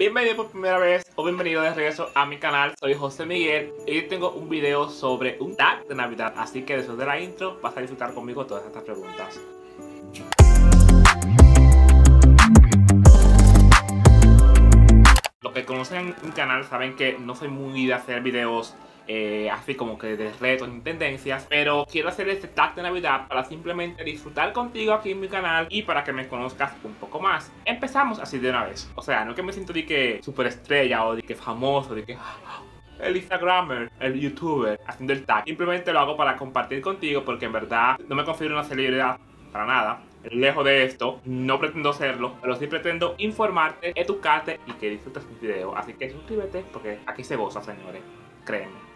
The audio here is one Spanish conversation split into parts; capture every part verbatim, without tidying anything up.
Bienvenido por primera vez o bienvenido de regreso a mi canal. Soy José Miguel y hoy tengo un video sobre un tag de Navidad, así que después de la intro vas a disfrutar conmigo todas estas preguntas. Los que conocen mi canal saben que no soy muy de hacer videos Eh, así como que de retos y tendencias, pero quiero hacer este tag de Navidad para simplemente disfrutar contigo aquí en mi canal y para que me conozcas un poco más. Empezamos así de una vez. O sea, no que me siento de que superestrella o de que famoso, de que el Instagramer, el YouTuber, haciendo el tag. Simplemente lo hago para compartir contigo porque en verdad no me considero una celebridad para nada. Lejos de esto, no pretendo serlo, pero sí pretendo informarte, educarte y que disfrutes mis videos. Así que suscríbete porque aquí se goza, señores. Créeme.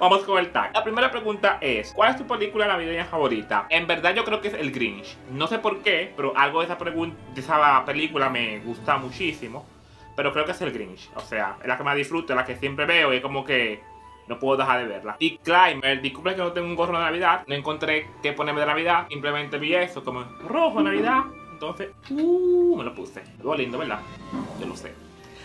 Vamos con el tag. La primera pregunta es: ¿cuál es tu película navideña favorita? En verdad yo creo que es el Grinch. No sé por qué, pero algo de esa, de esa película me gusta muchísimo. Pero creo que es el Grinch. O sea, es la que más disfruto, la que siempre veo y es como que no puedo dejar de verla. Dick Climber, disculpe que no tengo un gorro de Navidad. No encontré qué ponerme de Navidad. Simplemente vi eso como rojo de Navidad. Entonces, uh, me lo puse. Algo lindo, ¿verdad? Yo lo sé.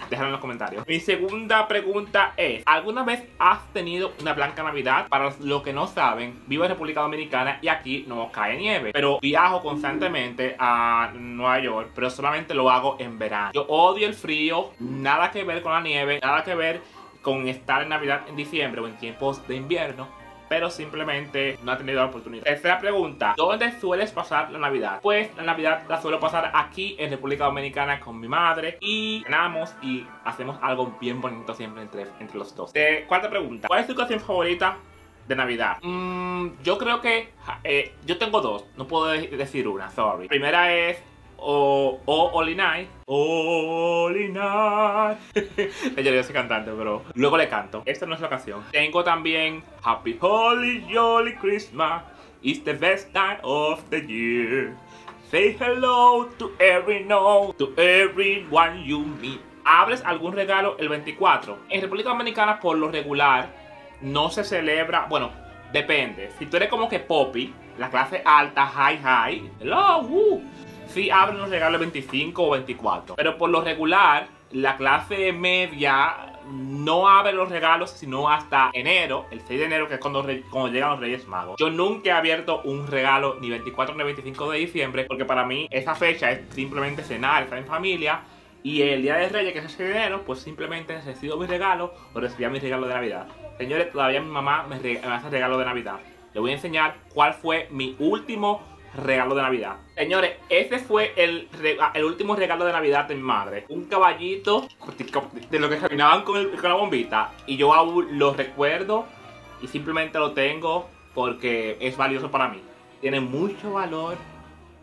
Déjalo en los comentarios. Mi segunda pregunta es: ¿alguna vez has tenido una blanca Navidad? Para los que no saben, vivo en República Dominicana y aquí no cae nieve, pero viajo constantemente a Nueva York, pero solamente lo hago en verano. Yo odio el frío, nada que ver con la nieve, nada que ver con estar en Navidad en diciembre o en tiempos de invierno, pero simplemente no ha tenido la oportunidad. Tercera pregunta: ¿dónde sueles pasar la Navidad? Pues la Navidad la suelo pasar aquí en República Dominicana con mi madre y cenamos y hacemos algo bien bonito siempre entre, entre los dos. De, cuarta pregunta: ¿cuál es tu canción favorita de Navidad? Mm, yo creo que eh, yo tengo dos, no puedo decir una, sorry. La primera es O oh, Holy Night. Holy Night. Yo no soy cantante, pero luego le canto. Esta no es la canción. Tengo también Happy Holy Jolly Christmas. It's the best time of the year. Say hello to every no, to everyone you meet. ¿Abres algún regalo el veinticuatro? En República Dominicana, por lo regular, no se celebra. Bueno, depende. Si tú eres como que poppy, la clase alta, high, high, hello, woo, sí abren los regalos veinticinco o veinticuatro, pero por lo regular la clase media no abre los regalos sino hasta enero, el seis de enero, que es cuando, cuando llegan los Reyes Magos. Yo nunca he abierto un regalo ni veinticuatro ni veinticinco de diciembre porque para mí esa fecha es simplemente cenar, estar en familia, y el día de Reyes, que es el seis de enero, pues simplemente recibo mi regalo o recibía mi regalo de Navidad. Señores, todavía mi mamá me, me hace regalo de Navidad. Les voy a enseñar cuál fue mi último regalo de Navidad. Señores, este fue el, el último regalo de Navidad de mi madre. Un caballito de lo que caminaban con, el, con la bombita. Y yo aún lo recuerdo y simplemente lo tengo porque es valioso para mí. Tiene mucho valor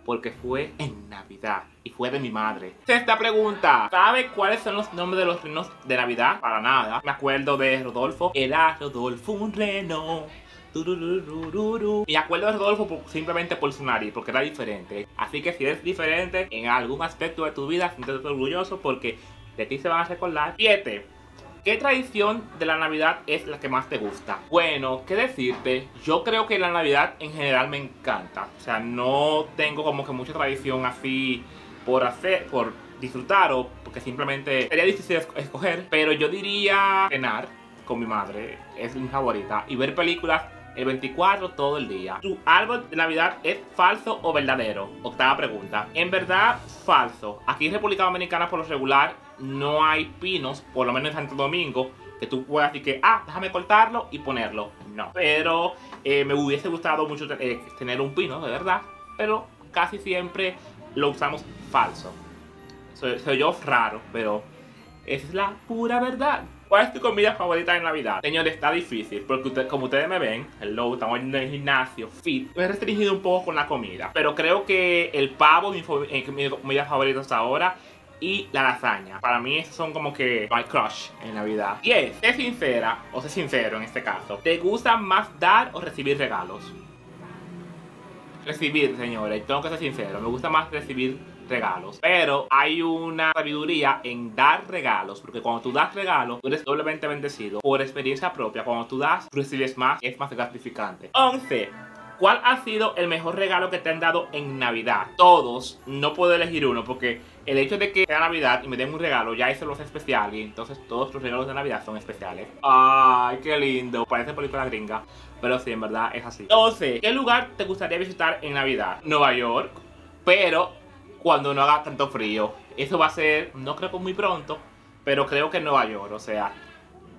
porque fue en Navidad y fue de mi madre. Sexta pregunta: ¿sabe cuáles son los nombres de los renos de Navidad? Para nada. Me acuerdo de Rodolfo. Era Rodolfo un reno. Me acuerdo de Rodolfo simplemente por su nariz, porque era diferente. Así que si eres diferente en algún aspecto de tu vida, siéntete orgulloso porque de ti se van a recordar. siete. ¿Qué tradición de la Navidad es la que más te gusta? Bueno, ¿qué decirte? Yo creo que la Navidad en general me encanta. O sea, no tengo como que mucha tradición así por hacer, por disfrutar, o porque simplemente sería difícil escoger. Pero yo diría cenar con mi madre, es mi favorita, y ver películas el veinticuatro todo el día. ¿Tu árbol de Navidad es falso o verdadero? Octava pregunta. En verdad, falso. Aquí en República Dominicana, por lo regular, no hay pinos, por lo menos en Santo Domingo, que tú puedas decir que, ah, déjame cortarlo y ponerlo. No. Pero eh, me hubiese gustado mucho eh, tener un pino, de verdad, pero casi siempre lo usamos falso. Soy, soy yo raro, pero esa es la pura verdad. ¿Cuál es tu comida favorita en Navidad? Señores, está difícil, porque usted, como ustedes me ven, hello, estamos en el gimnasio, fit, me he restringido un poco con la comida, pero creo que el pavo es mi, eh, mi comida favorita hasta ahora, y la lasaña. Para mí esos son como que my crush en Navidad. diez. Sé sincera, o sé sincero en este caso. ¿Te gusta más dar o recibir regalos? Recibir, señores, tengo que ser sincero, me gusta más recibir regalos, pero hay una sabiduría en dar regalos, porque cuando tú das regalos, tú eres doblemente bendecido. Por experiencia propia, cuando tú das, tú recibes más, es más gratificante. once. ¿Cuál ha sido el mejor regalo que te han dado en Navidad? Todos, no puedo elegir uno porque El hecho de que sea Navidad y me den un regalo, ya eso lo hace especial, y entonces todos los regalos de Navidad son especiales. Ay, qué lindo. Parece película gringa, pero sí, en verdad es así. Entonces, ¿qué lugar te gustaría visitar en Navidad? Nueva York, pero cuando no haga tanto frío. Eso va a ser, no creo que muy pronto, pero creo que en Nueva York, o sea,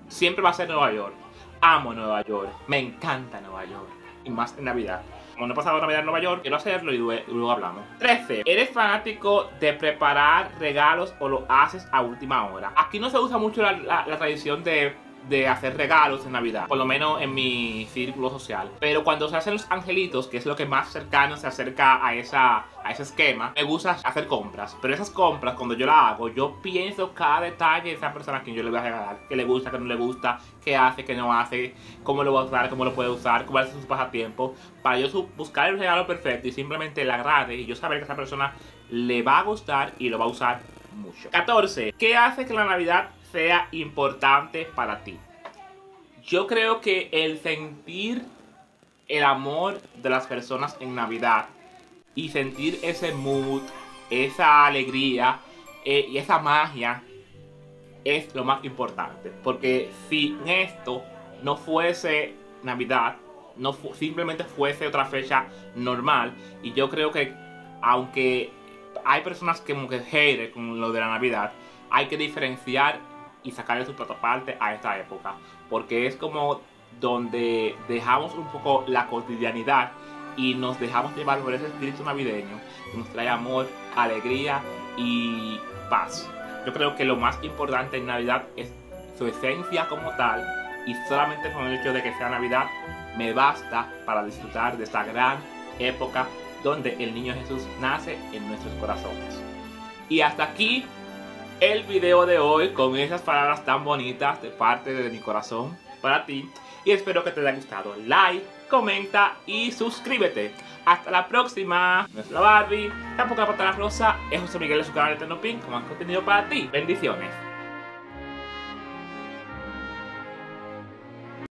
siempre va a ser Nueva York. Amo Nueva York, me encanta Nueva York, y más en Navidad. Como no he pasado Navidad en Nueva York, quiero hacerlo y luego hablamos. trece. ¿Eres fanático de preparar regalos o lo haces a última hora? Aquí no se usa mucho la, la, la tradición de, de hacer regalos en Navidad, por lo menos en mi círculo social. Pero cuando se hacen los angelitos, que es lo que más cercano se acerca a, esa, a ese esquema, me gusta hacer compras. Pero esas compras, cuando yo las hago, yo pienso cada detalle de esa persona a quien yo le voy a regalar. ¿Qué le gusta, qué no le gusta? ¿Qué hace, qué no hace? ¿Cómo lo va a usar? ¿Cómo lo puede usar? ¿Cómo hace sus pasatiempos? Para yo buscar el regalo perfecto y simplemente le agrade y yo saber que a esa persona le va a gustar y lo va a usar mucho. catorce. ¿Qué hace que la Navidad sea importante para ti? Yo creo que el sentir el amor de las personas en Navidad y sentir ese mood, esa alegría eh, y esa magia es lo más importante, porque si esto no fuese Navidad, no fu- simplemente fuese otra fecha normal. Y yo creo que aunque hay personas que como que hate con lo de la Navidad, hay que diferenciar y sacarle su plato aparte a esta época, porque es como donde dejamos un poco la cotidianidad y nos dejamos llevar por ese espíritu navideño que nos trae amor, alegría y paz. Yo creo que lo más importante en Navidad es su esencia como tal, y solamente con el hecho de que sea Navidad me basta para disfrutar de esta gran época donde el niño Jesús nace en nuestros corazones. Y hasta aquí el video de hoy, con esas palabras tan bonitas de parte de mi corazón para ti, y espero que te haya gustado. Like, comenta y suscríbete. Hasta la próxima. No es la Barbie, tampoco la pantalla rosa, es José Miguel de su canal de Tecnopin, con más contenido para ti. Bendiciones.